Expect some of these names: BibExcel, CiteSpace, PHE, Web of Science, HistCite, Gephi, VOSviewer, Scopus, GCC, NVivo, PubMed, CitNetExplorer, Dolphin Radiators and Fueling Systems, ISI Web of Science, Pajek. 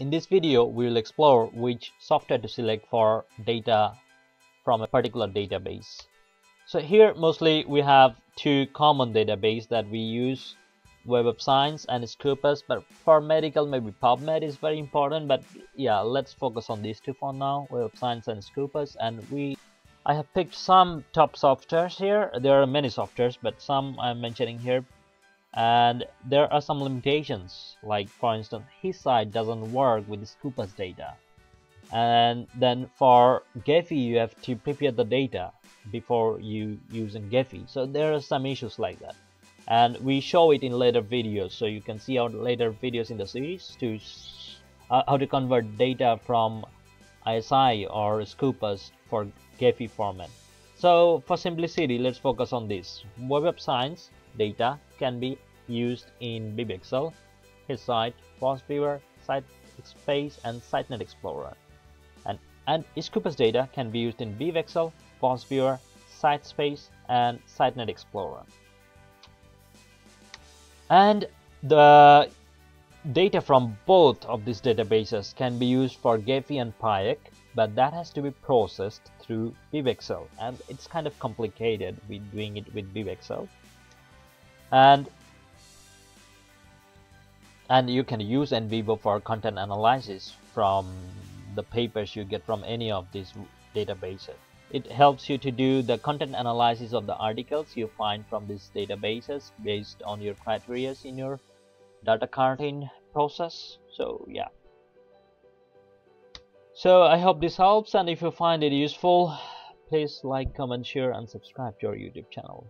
In this video, we will explore which software to select for data from a particular database. So here mostly we have two common databases that we use, Web of Science and Scopus, but for medical maybe PubMed is very important, but yeah, let's focus on these two for now, Web of Science and Scopus. And I have picked some top softwares here. There are many softwares, but some I'm mentioning here. And there are some limitations, like for instance HistCite doesn't work with Scopus data, and then for Gephi you have to prepare the data before you using Gephi, so there are some issues like that, and we show it in later videos, so you can see our later videos in the series to how to convert data from ISI or Scopus for Gephi format. So for simplicity, let's focus on this. Web of Science data can be used in BibExcel, HistCite, VOSviewer, CiteSpace, and CitNetExplorer. And Scopus data can be used in BibExcel, VOSviewer, CiteSpace, and CitNetExplorer. And the data from both of these databases can be used for Gephi and Pajek, but that has to be processed through BibExcel, and it's kind of complicated with doing it with BibExcel. And you can use NVivo for content analysis from the papers you get from any of these databases. It helps you to do the content analysis of the articles you find from these databases based on your criteria in your data carting process. So yeah. So I hope this helps, and if you find it useful, please like, comment, share, and subscribe to our YouTube channel.